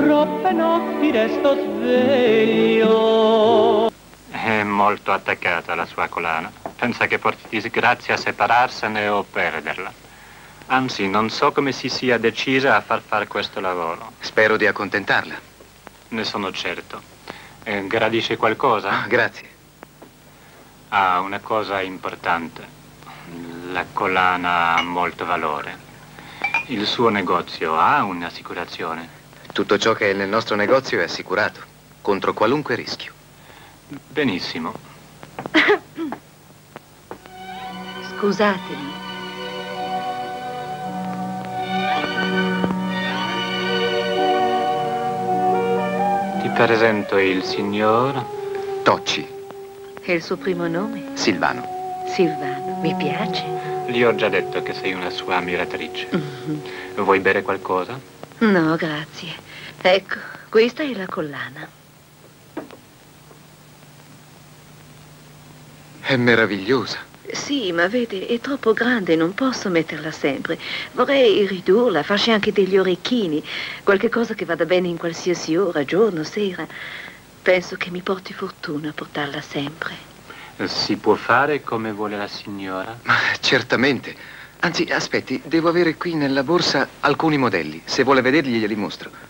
troppe notti resto sveglio. È molto attaccata alla sua collana. Pensa che porti disgrazia a separarsene o perderla. Anzi, non so come si sia decisa a far fare questo lavoro. Spero di accontentarla. Ne sono certo. Gradisce qualcosa? Grazie. Ah, una cosa importante. La collana ha molto valore. Il suo negozio ha un'assicurazione? Tutto ciò che è nel nostro negozio è assicurato, contro qualunque rischio. Benissimo. Scusatemi. Ti presento il signor Tocci. E il suo primo nome? Silvano. Silvano, mi piace. Gli ho già detto che sei una sua ammiratrice. Vuoi bere qualcosa? No, grazie. Ecco, questa è la collana. È meravigliosa. Sì, ma vede, è troppo grande, non posso metterla sempre. Vorrei ridurla, farci anche degli orecchini, qualche cosa che vada bene in qualsiasi ora, giorno, sera. Penso che mi porti fortuna a portarla sempre. Si può fare come vuole la signora? Ma certamente. Anzi, aspetti, devo avere qui nella borsa alcuni modelli. Se vuole vederli, glieli mostro.